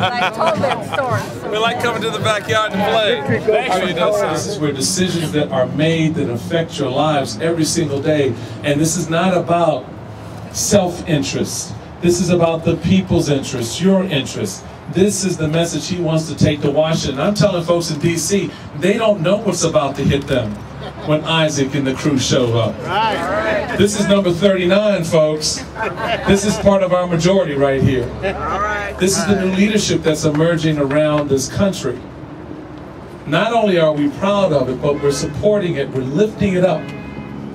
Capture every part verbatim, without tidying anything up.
I told that story. So we like coming to the backyard and play. This where decisions that are made that affect your lives every single day. And this is not about self-interest. This is about the people's interest, your interest. This is the message he wants to take to Washington. I'm telling folks in D C, they don't know what's about to hit them when Isaac and the crew show up. Right. Right. This is number thirty-nine, folks. This is part of our majority right here. All right. This is the new leadership that's emerging around this country. Not only are we proud of it, but we're supporting it, we're lifting it up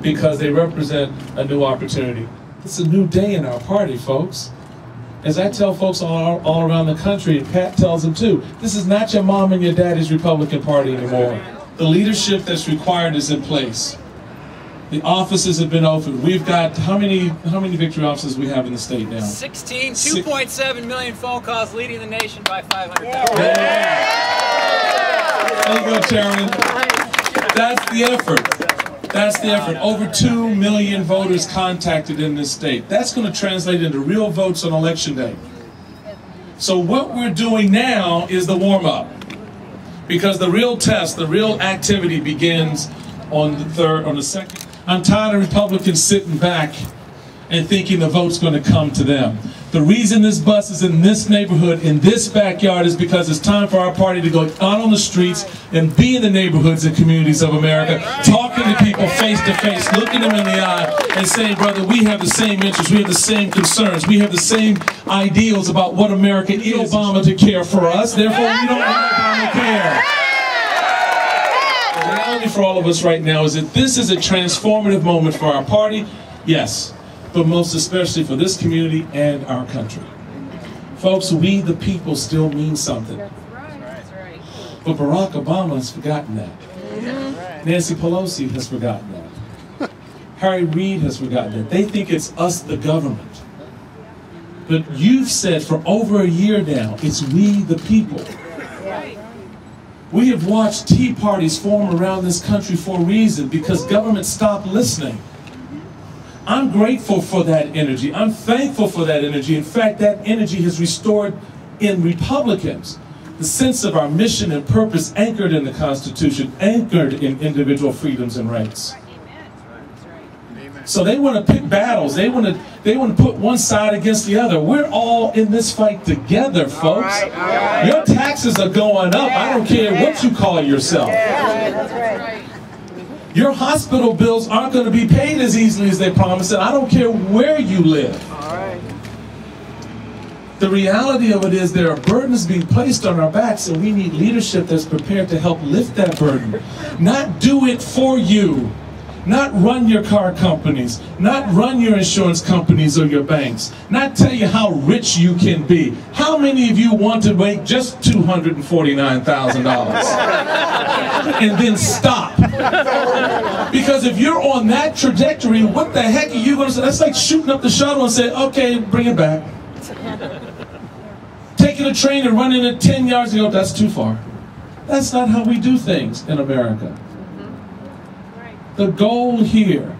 because they represent a new opportunity. It's a new day in our party, folks. As I tell folks all, all around the country, and Pat tells them too, this is not your mom and your daddy's Republican Party anymore. The leadership that's required is in place. The offices have been opened. We've got, how many how many victory offices we have in the state now? sixteen, two point seven million phone calls, leading the nation by five hundred thousand. Yeah. Yeah. There you go, Sharon. That's the effort. That's the effort. Over two million voters contacted in this state. That's going to translate into real votes on Election Day. So what we're doing now is the warm-up. Because the real test, the real activity begins on the third, on the second. I'm tired of Republicans sitting back and thinking the vote's going to come to them. The reason this bus is in this neighborhood, in this backyard, is because it's time for our party to go out on the streets and be in the neighborhoods and communities of America, talking to people face to face, looking them in the eye, and saying, brother, we have the same interests, we have the same concerns, we have the same ideals about what America is. Obama to care for us, therefore we don't want Obama to care. The reality for all of us right now is that this is a transformative moment for our party, yes, but most especially for this community and our country. Folks, we the people still mean something. That's right. That's right. But Barack Obama has forgotten that. Mm-hmm. Nancy Pelosi has forgotten that. Harry Reid has forgotten that. They think it's us, the government. But you've said for over a year now, it's we the people. We have watched tea parties form around this country for a reason, because government stopped listening. I'm grateful for that energy. I'm thankful for that energy. In fact, that energy has restored in Republicans the sense of our mission and purpose anchored in the Constitution, anchored in individual freedoms and rights. So they want to pick battles. They want to, they want to put one side against the other. We're all in this fight together, folks. All right, all right. Your taxes are going up. Yeah, I don't care yeah. what you call yourself. Yeah, that's right. Your hospital bills aren't going to be paid as easily as they promised, and I don't care where you live. All right. The reality of it is there are burdens being placed on our backs, and we need leadership that's prepared to help lift that burden. Not do it for you. Not run your car companies. Not run your insurance companies or your banks. Not tell you how rich you can be. How many of you want to make just two hundred forty-nine thousand dollars? And then stop. Because if you're on that trajectory, what the heck are you going to say? That's like shooting up the shuttle and saying, okay, bring it back. Taking a train and running it ten yards and go, that's too far. That's not how we do things in America. The goal here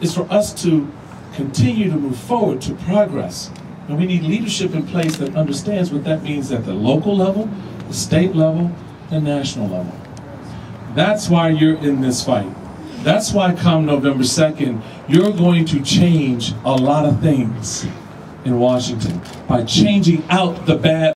is for us to continue to move forward to progress. And we need leadership in place that understands what that means at the local level, the state level, and national level. That's why you're in this fight. That's why come November second, you're going to change a lot of things in Washington by changing out the bad.